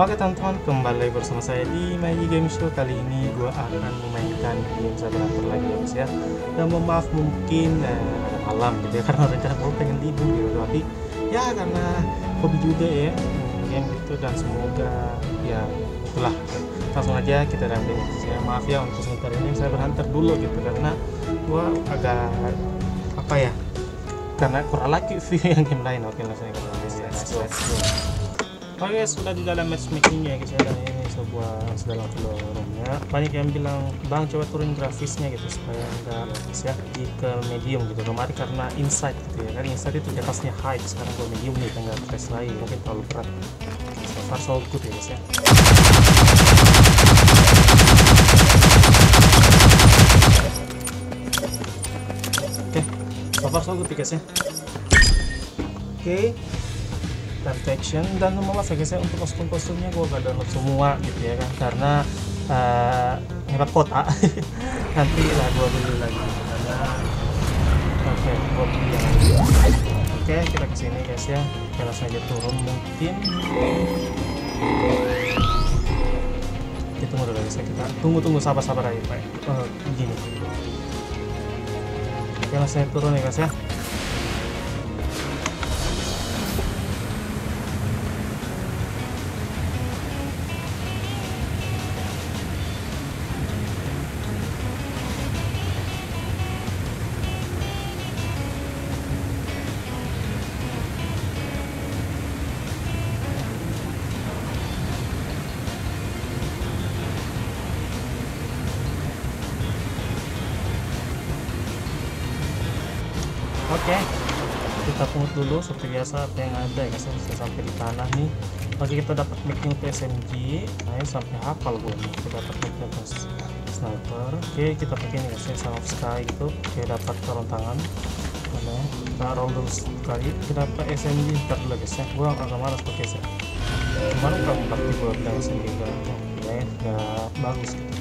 Oke teman-teman, kembali bersama saya di Maji Games Show. Kali ini gue akan memainkan game Cyber Hunter lagi ya guys ya. Dan mohon maaf mungkin ada malam gitu ya, karena rencana gue pengen tidur gitu, tapi ya karena hobi juga ya game gitu. Dan semoga ya itulah, langsung aja kita dampin ya. Maaf ya untuk sebentar ini Cyber Hunter dulu gitu, karena gue agak apa ya, karena kurang lagi view yang game lain. Oke langsung aja let's go. Oke, sudah di dalam matchmaking ya guys ya. Dan ini sedalam keluarnya banyak yang bilang bang coba turun grafisnya gitu supaya enggak ya ke medium gitu. Kemarin karena insight gitu ya, kan insight itu di atasnya high, sekarang gue medium nih enggak stress lagi, mungkin terlalu berat. So far so good ya guys ya. Oke, so far so good guys ya. Oke, protection dan malah saya guys ya, untuk kostum-kostumnya gue gak download semua gitu ya kan, karena ngerak kota nanti lah gue beli lagi gitu, karena oke gue beli yang lagi. Oke kita kesini guys ya, kita langsung aja turun. Mungkin kita tunggu dulu guys ya, kita tunggu sabar-sabar aja Pak. Begini kita langsung turun ya guys ya. Oke, kita pungut dulu seperti biasa apa yang ada ya, bisa sampai di tanah nih. Oke, kita dapat mic-nya untuk SMG. Nah, sampai hafal gue nih. Kita dapat mic-nya untuk sniper. Oke, kita pakai ini guys, Sun of Sky gitu. Oke, dapat sarung tangan. Oke, kita roll dulu sekali. Kita dapat SMG ntar dulu guys ya. Gue agak malas pakai SMG. Kemarin kamu pakai gue bilang SMG juga. Oke, udah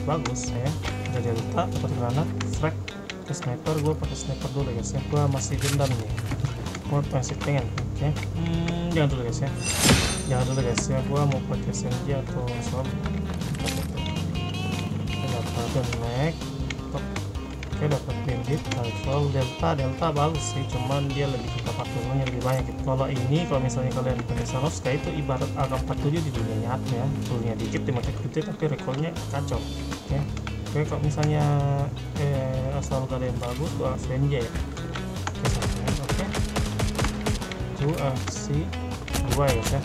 bagus ya. Udah dia lupa, dapat granat, frag. Sniper, gue pakai sniper dulu guys ya, gue masih dendam nih, gue masih pengen. Oke, jangan dulu guys ya, gue mau pakai SMG atau sob. Dapat connect, oke dapat bandit, rifle delta bagus sih, cuman dia lebih kita pakai gunanya lebih banyak. Kalau ini, kalau misalnya kalian pakai Sanovska itu ibarat AK-47 di dunia nyata ya, turunnya dikit, dimatik dikit, tapi recallnya kacau. Oke. Oke, kalau misalnya asal gak ada yang bagus, gua SMG ya. Oke, dua ya guys ya.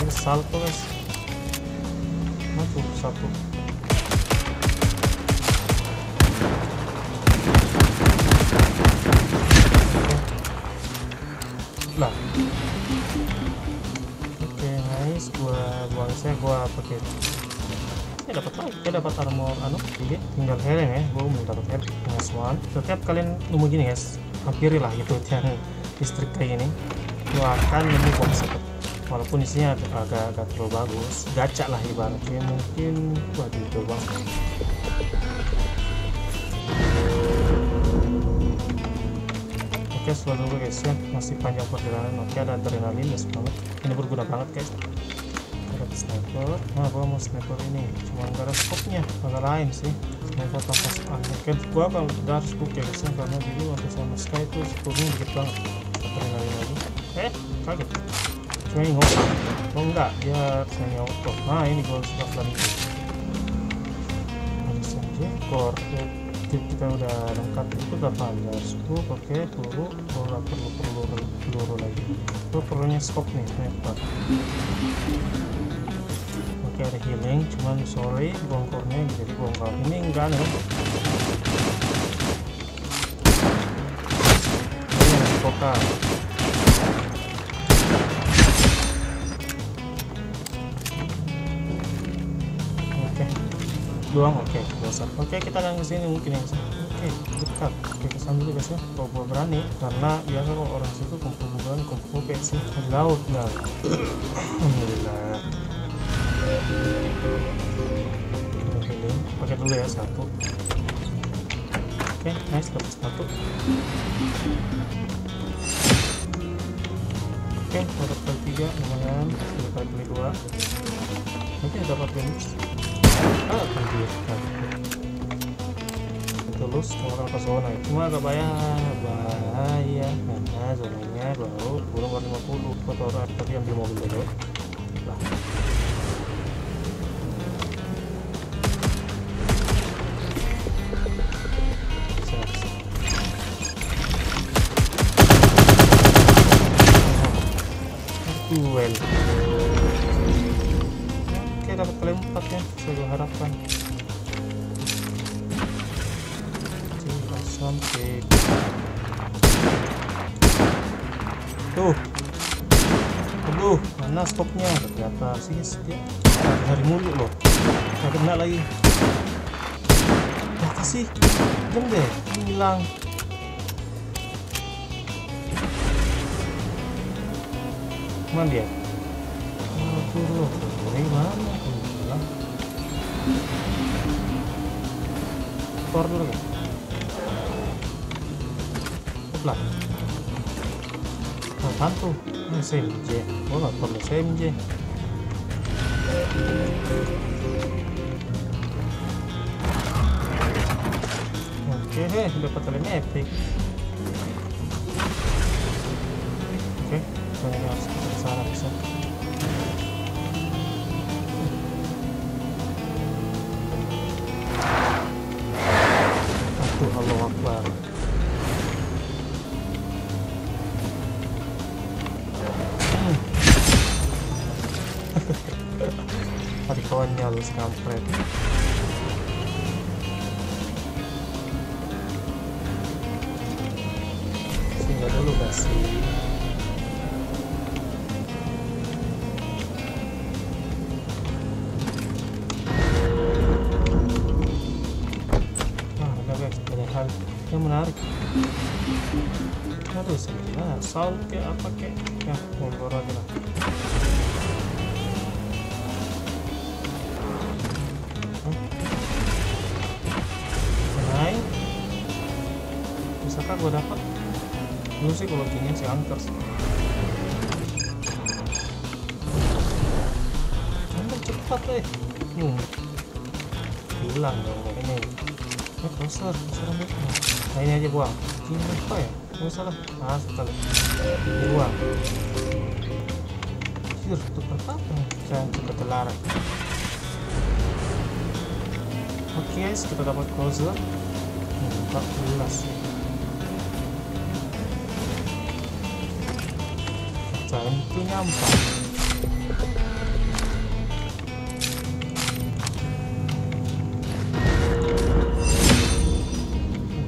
Ini salto guys, masuk satu. Oke. Lah gua pakai ya, dapat lagi ya, dapat armor anu ini tinggal helm ya, gua mau dapat helm pengaswan. Setiap kalian nemu gini guys, hampirilah gitu yang distrik kayak ini, lu akan nemu box set walaupun isinya agak terlalu bagus, gacha lah ibaratnya. Mungkin gua coba oke selalu dulu guys ya, masih panjang perjalanan. Oke ada adrenalin guys banget, ini berguna banget guys. Sniper, nah gua mau sniper ini, cuma nggak ada scope-nya, agak lain sih. Sniper tanpa scope, kan gua kalau udah harus buka biasanya, karena dulu waktu sama Sky itu scope-nya dikit banget. Terlalu lagi, kaget. Cuma ini ngotot, oh enggak, dia hanya ngotot. Nah ini gua harus daftar ini. Ada SMG, core, kita udah lengkap itu berapa? Ada scope, oke, peluru lagi. Itu perlunya scope nih, sniper. Oke ada healing, cuman sorry bongkornya jadi bongkar ini enggak nih. Ini ada koka. Oke doang, oke besar. Oke kita akan kesini mungkin yang satu. Oke dekat, oke kesan dulu guys ya, kalau gue berani, karena biasa kalau orang situ kumpul kayak sih laut nggak. Alhamdulillah. Pakai dulu ya satu. Oke, nice dapat satu. Oke, dapat play 3, lumayan. Dapat play 2. Oke, dapat ini. Terus orang ke zona. Cuma agak bahaya karena zonanya baru kurang 50 kotoran tadi yang di mobil tadi. Lah. Duel. Oke, dapat klaim 4 ya, saya harapkan. Sampai tuh, aduh, mana stopnya? Di atas sini setiap hari mulu loh. Gak kena lagi. Gak kasih, jeng deh, hilang. Mana dia? Aduh, dari mana? Tor dulu kan? Lah, tantu, SMJ, oh nggak perlu SMJ. Oke, dapat terima epic. Oke, saya harus ke sana bisa. Aduh, Allah Akbar. Konyol sekampret. Singgah dulu kasih. Nah, ada banyak hal yang menarik. Aduh, sebenernya sound kayak apa kayak ya, ngobrol aja lah. Misalkan gue dapat dulu sih kalau gini si hunter sih cepat hilang dong kayaknya ya besar nah ini aja buang ini apa ya nggak salah nah setelah buang jujur untuk berapa jangan cukup terlarang. Oke guys, kita dapat closer 14 ya. Itu nyampah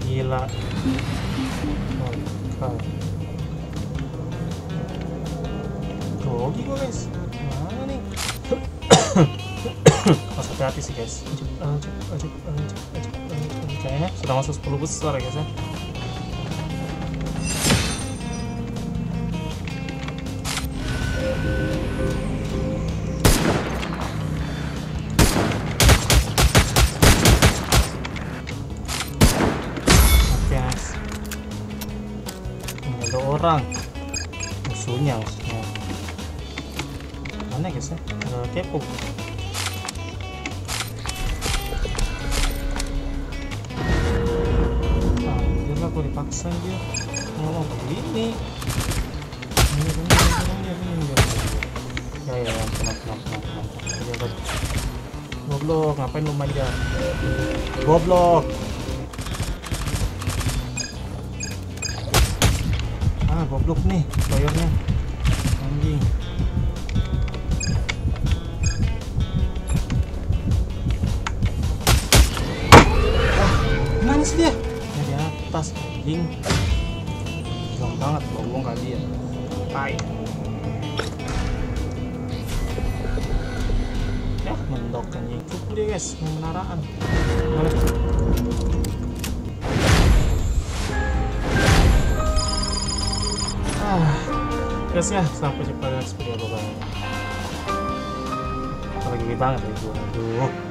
gila grogi gue guys mana nih harus hati-hati sih guys kayaknya sudah masuk 10 besar ya guys ya. Orang musuhnya maksudnya mana guys ya kepo anjir lah kok dipaksa dia ngomong begini ya kenapa goblok ngapain lu manjat goblok. Ah, goblok nih, koyornya anjing. Ah, mana sih dia? Ya, di atas anjing. Gila banget, bohong kali ya. Tai. Ya, mendok anjing. Cukup deh guys, menaraan. Guys ya, sampai jumpa di next video. Bye-bye. Apalagi banget ya, aduh.